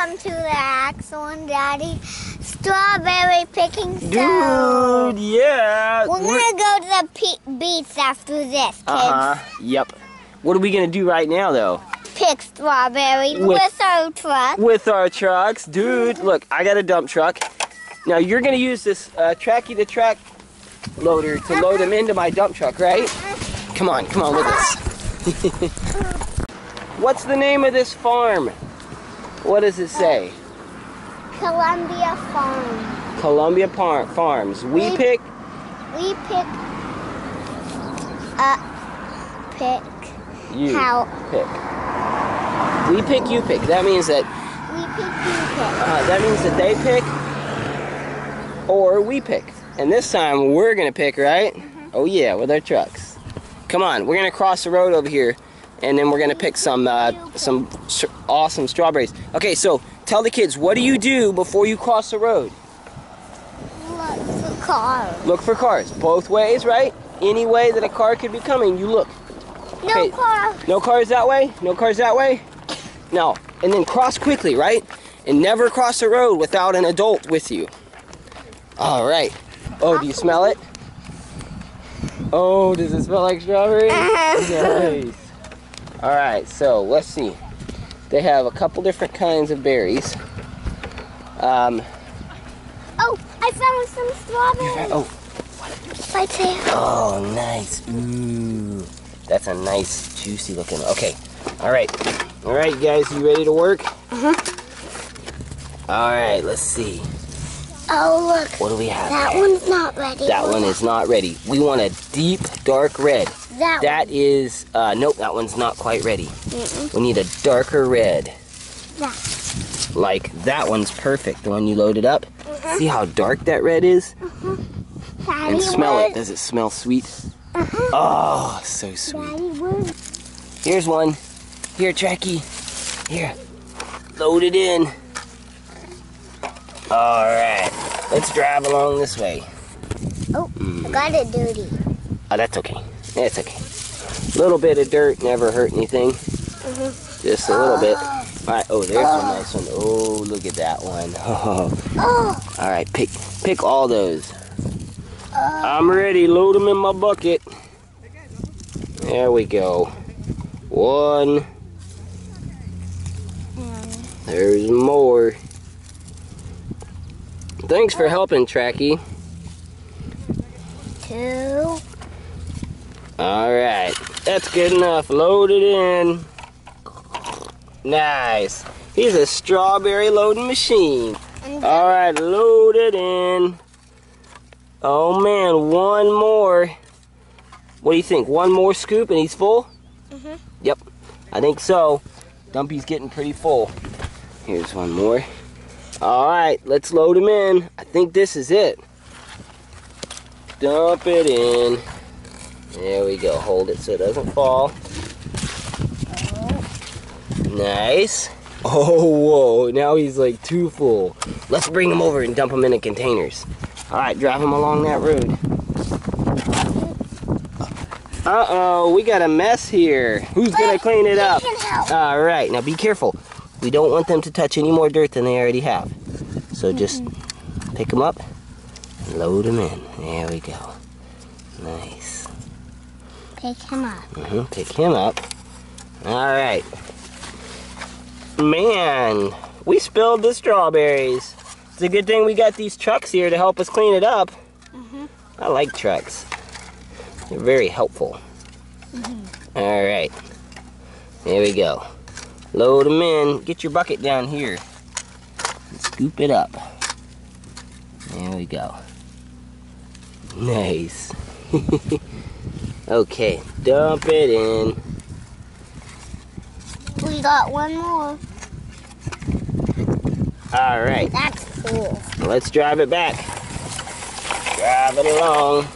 Welcome to the Axel and Daddy Strawberry Picking Show. Dude, yeah. We're going to go to the beach after this, kids. Yep. What are we going to do right now, though? Pick strawberries with our truck. With our trucks. Dude, look, I got a dump truck. Now, you're going to use this tracky-to-track loader to load them into my dump truck, right? Come on, look at this. What's the name of this farm? What does it say? Columbia Farms. Columbia Farms. We pick, you pick. That means that... We pick, you pick. That means that they pick or we pick. And this time we're going to pick, right? Oh yeah, with our trucks. Come on, we're going to cross the road over here. And then we're gonna pick some awesome strawberries. Okay, so tell the kids, what do you do before you cross the road? Look for cars. Look for cars, both ways, right? Any way that a car could be coming, you look. No car. No cars that way. No cars that way. No, and then cross quickly, right? And never cross the road without an adult with you. All right. Oh, do you smell it? Oh, does it smell like strawberries? Nice. Alright, so let's see. They have a couple different kinds of berries. Oh, I found some strawberries. Right there. Oh, nice. Ooh. That's a nice, juicy looking. Okay. Alright. Alright, guys, you ready to work? Alright, let's see. Oh, look. What do we have? That one's not ready. That one is not ready. We want a deep, dark red. Nope, that one's not quite ready. We need a darker red. Yeah. Like, that one's perfect, the one you loaded up. See how dark that red is? Daddy, and smell it. Does it smell sweet? Oh, so sweet. Daddy, here's one. Here, Jackie. Here. Load it in. Alright. Let's drive along this way. Oh, I got it dirty. Oh, that's okay. It's okay. A little bit of dirt never hurt anything. Just a little bit. All right. Oh, there's one nice one. Oh, look at that one. All right, pick all those. I'm ready. Load them in my bucket. There we go. One. There's more. Thanks for helping, Tracky. Two. Alright, that's good enough. Load it in. Nice. Here's a strawberry loading machine. Alright, load it in. Oh man, one more. What do you think? One more scoop and he's full? Yep, I think so. Dumpy's getting pretty full. Here's one more. Alright, let's load him in. I think this is it. Dump it in. There we go. Hold it so it doesn't fall. Nice. Oh, whoa. Now he's like too full. Let's bring him over and dump him in the containers. All right, drive him along that road. Uh-oh, we got a mess here. Who's going to clean it up? All right, now be careful. We don't want them to touch any more dirt than they already have. So just pick them up and load them in. There we go. Nice. Pick him up. Pick him up. Alright. Man, we spilled the strawberries. It's a good thing we got these trucks here to help us clean it up. I like trucks. They're very helpful. Alright. There we go. Load them in. Get your bucket down here. And scoop it up. There we go. Nice. Okay, dump it in. We got one more. All right. That's cool. Let's drive it back. Drive it along.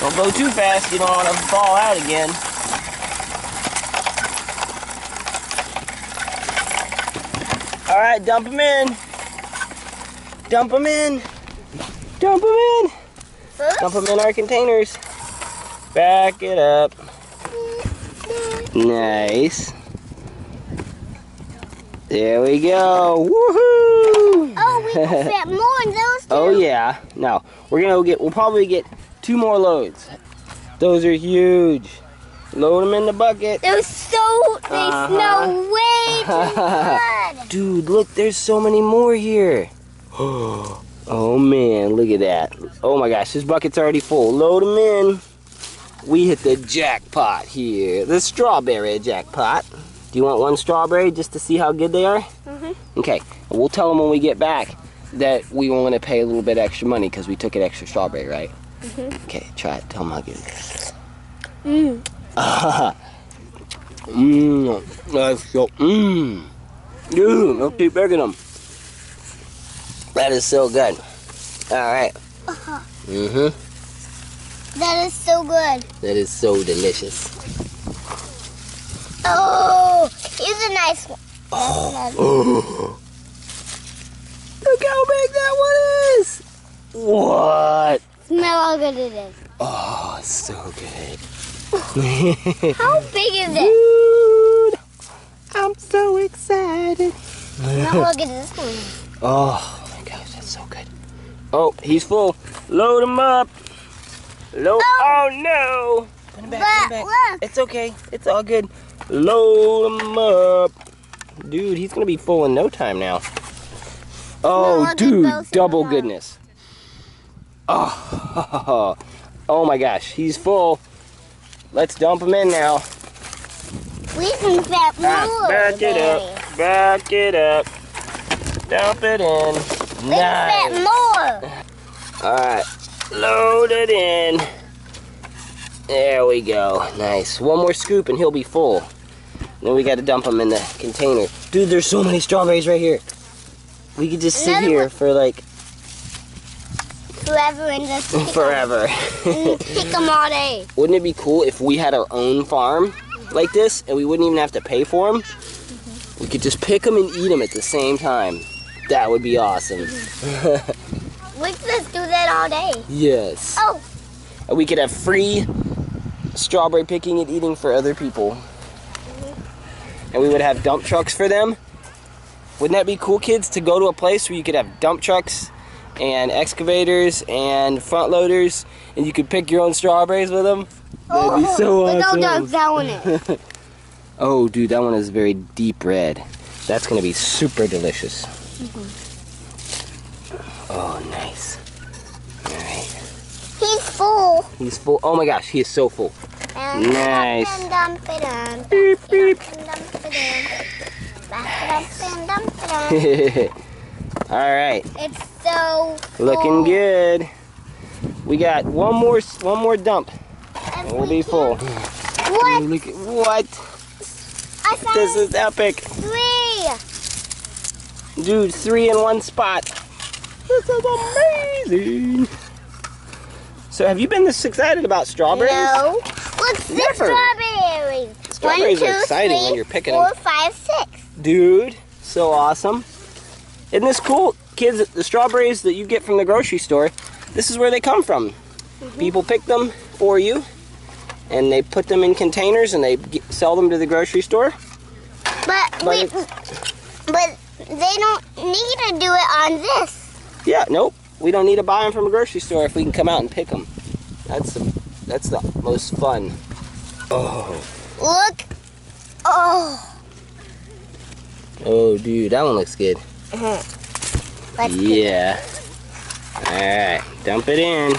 Don't go too fast. You don't want to fall out again. All right, dump them in. Dump them in. Dump them in. Dump them in our containers. Back it up. Nice. There we go. Woohoo! Oh, we can fit more in those two. Oh yeah. Now we're gonna get. We'll probably get 2 more loads. Those are huge. Load them in the bucket. There's so there's no way to flood. Dude, look, there's so many more here. Oh man, look at that. Oh my gosh, this bucket's already full. Load them in. We hit the jackpot here. The strawberry jackpot. Do you want 1 strawberry just to see how good they are? Mm-hmm. Okay, we'll tell them when we get back that we want to pay a little bit extra money because we took an extra strawberry, right? Mm-hmm. Okay, try it. Tell them how good it is. Mmm. Mmm. That's so, mmm. Dude, don't keep picking them. That is so good. Alright. Uh-huh. Mm-hmm. That is so good. That is so delicious. Oh, here's a nice one. Oh. Look how big that one is. What? Smell how good it is. Oh, so good. How big is it? Dude, I'm so excited. Now look at this one. Oh my gosh, that's so good. Oh, he's full. Load him up. Load. Oh, oh no. Put him back. Put him back. Look. It's okay. It's all good. Load him up. Dude, he's gonna be full in no time now. Oh, no, dude, double goodness. Oh, oh my gosh, he's full. Let's dump them in now. We can fit more. Back it up. Back it up. Dump it in. We can fit more. All right. Load it in. There we go. Nice. 1 more scoop and he'll be full. Then we got to dump them in the container. Dude, there's so many strawberries right here. We could just sit here for like... forever and just pick them all day. Wouldn't it be cool if we had our own farm like this and we wouldn't even have to pay for them? Mm-hmm. We could just pick them and eat them at the same time. That would be awesome. Mm-hmm. We could just do that all day. Yes. Oh. And we could have free strawberry picking and eating for other people. Mm-hmm. And we would have dump trucks for them. Wouldn't that be cool, kids, to go to a place where you could have dump trucks and excavators and front loaders, and you could pick your own strawberries with them? That'd be so awesome. No dogs, that one is. Oh, dude, that one is very deep red. That's gonna be super delicious. Mm-hmm. Oh, nice. All right. He's full. He's full. Oh my gosh, he is so full. And nice. Beep, beep. All right. It's so cool. Looking good. We got one more dump. And we'll be full. What? Look at, what? This is epic. 3. Dude, 3 in 1 spot. This is amazing. So have you been this excited about strawberries? No. What's this strawberries? Strawberries are exciting when you're picking them. 4, 5, 6. Dude, so awesome. Isn't this cool? Kids, the strawberries that you get from the grocery store, this is where they come from. Mm-hmm. People pick them for you, and they put them in containers, and they sell them to the grocery store. But they don't need to do it on this. Yeah, nope. We don't need to buy them from a grocery store if we can come out and pick them. That's the most fun. Oh. Look. Oh. Oh, dude, that one looks good. Let's Alright, dump it in.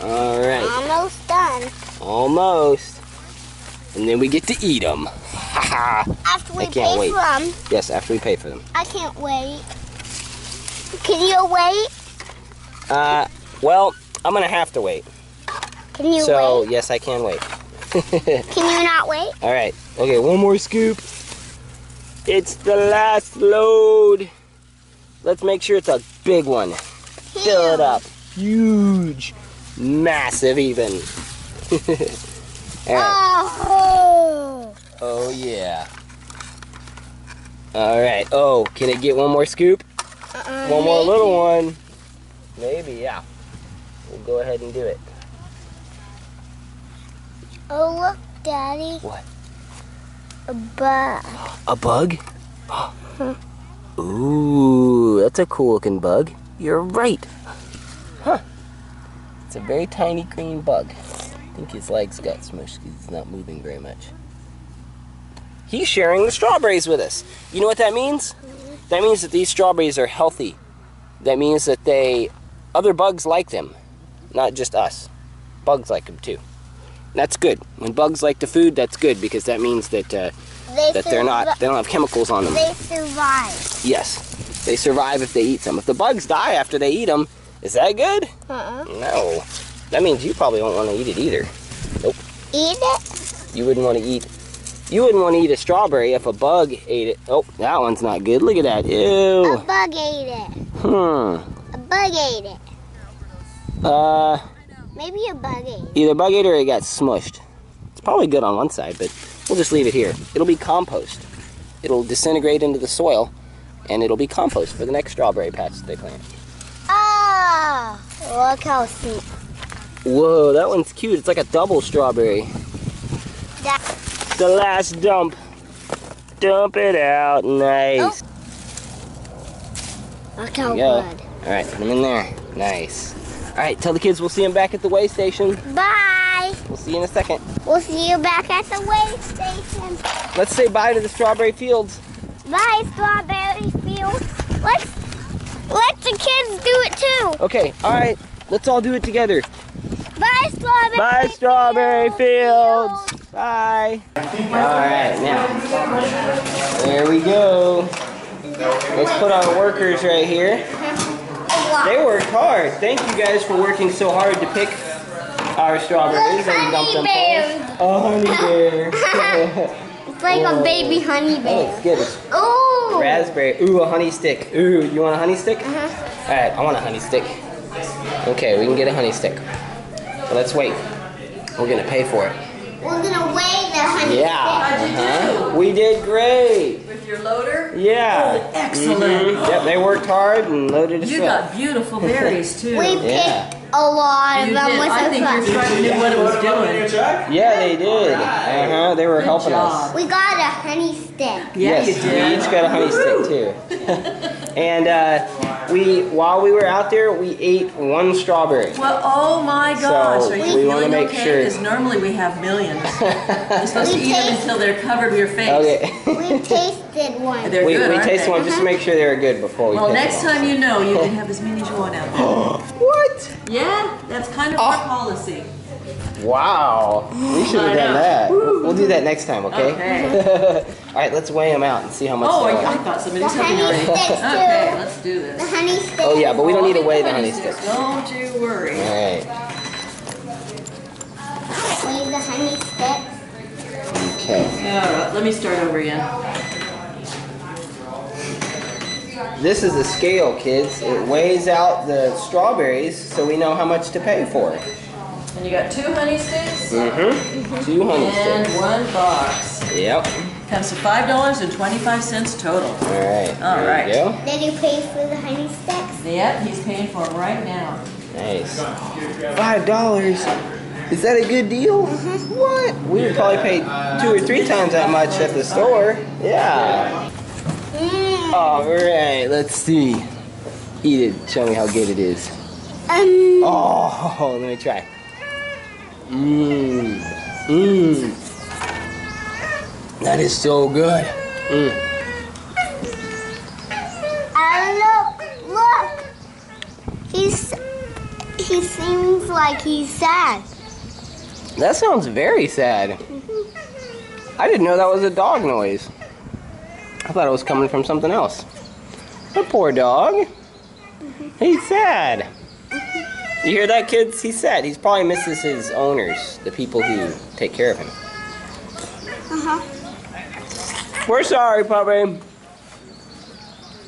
Alright. Almost done. Almost. And then we get to eat them. Haha. After we pay for them. Yes, after we pay for them. I can't wait. Can you wait? Well, I'm gonna have to wait. Can you wait? So, yes, I can wait. Can you not wait? Alright, okay, 1 more scoop. It's the last load. Let's make sure it's a big one. Huge. Fill it up. Huge. Massive even. Oh. Oh yeah. Alright. Oh, can it get 1 more scoop? One more little one. Maybe, yeah. We'll go ahead and do it. Oh look, Daddy. What? A bug. A bug? Huh. Ooh, that's a cool looking bug. You're right. Huh. It's a very tiny green bug. I think his legs got smushed because he's not moving very much. He's sharing the strawberries with us. You know what that means? That means that these strawberries are healthy. That means that other bugs like them, not just us. Bugs like them too. That's good. When bugs like the food, that's good because that means that they don't have chemicals on them. They survive. Yes, they survive if they eat some. If the bugs die after they eat them, is that good? No. That means you probably won't want to eat it either. Nope. Eat it? You wouldn't want to eat a strawberry if a bug ate it. Oh, that one's not good. Look at that. Ew. A bug ate it. A bug ate it. Maybe a bug ate it. Either bug ate it or it got smushed. It's probably good on one side, but we'll just leave it here. It'll be compost. It'll disintegrate into the soil, and it'll be compost for the next strawberry patch that they plant. Oh, look how sweet. Whoa, that one's cute. It's like a double strawberry. That's the last dump. Dump it out. Nice. Oh. Look how good. All right, put them in there. Nice. All right, tell the kids we'll see them back at the weigh station. Bye. We'll see you in a second. We'll see you back at the weigh station. Let's say bye to the strawberry fields. Bye, strawberry fields. Let the kids do it too. Okay, all right. Let's all do it together. Bye, strawberry. Bye, strawberry fields. Bye. All right, now there we go. Let's put our workers right here. They worked hard. Thank you guys for working so hard to pick our strawberries and dump them. Oh, honey bear. It's like a baby honey bear. Oh, it's good. Oh. Raspberry. Ooh, a honey stick. Ooh, you want a honey stick? All right, I want a honey stick. Okay, we can get a honey stick. Well, let's wait. We're gonna pay for it. We're gonna weigh the honey stick. Yeah. How'd you do? We did great. With your loader? Yeah. Oh, excellent. Yep, they worked hard and loaded us up. You got beautiful berries too. We picked a lot of them. I think your truck knew what it was doing. Yeah, they did. They were helping us. We got a honey stick. Yes, you did. We each got a honey stick too. And while we were out there, we ate one strawberry. Well, oh my gosh. So we want to make sure. Because normally we have millions. You're supposed to eat them until they're covered your face. Okay. We tasted one. They're good, we tasted one just to make sure they were good before we picked them. Well, next time you can have as many as you want out there. What? Yeah, that's kind of our policy. Wow. We should have done that. We'll do that next time, okay? Okay. All right, let's weigh them out and see how much they are. Oh, I thought somebody was helping already. Okay, let's do this. The honey sticks. Oh, yeah, but we don't need to weigh the honey sticks. Don't you worry. All right. Weigh the honey sticks. Okay. All right, let me start over again. This is a scale, kids. It weighs out the strawberries so we know how much to pay for it. And you got 2 honey sticks? Two honey sticks. And 1 box. Yep. Comes to $5.25 total. All right. All right. Did you pay for the honey sticks? Yep, he's paying for them right now. Nice. $5? Is that a good deal? What? We would probably pay 2 or 3 times that much at the store. Yeah. All right. Let's see. Eat it. Show me how good it is. Oh, let me try. Mmm. Mmm. That is so good. Mmm. Look. He seems like he's sad. That sounds very sad. I didn't know that was a dog noise. I thought it was coming from something else. The poor dog. He's sad. You hear that, kids? He's sad. He probably misses his owners, the people who take care of him. We're sorry, puppy.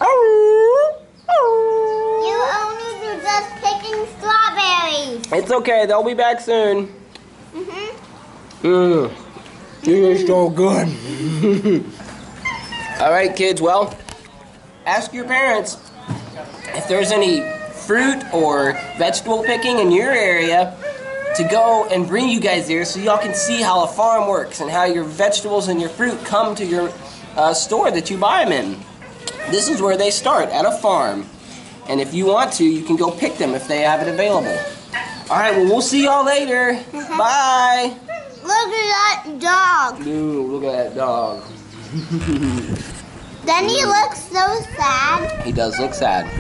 You owners are just picking strawberries. It's okay. They'll be back soon. You're so good. All right, kids. Well, ask your parents if there's any fruit or vegetable picking in your area, to go and bring you guys there so y'all can see how a farm works and how your vegetables and your fruit come to your store that you buy them in. This is where they start, at a farm. And if you want to, you can go pick them if they have it available. Alright, well, we'll see y'all later. Bye! Look at that dog. Dude, look at that dog. Then he looks so sad. He does look sad.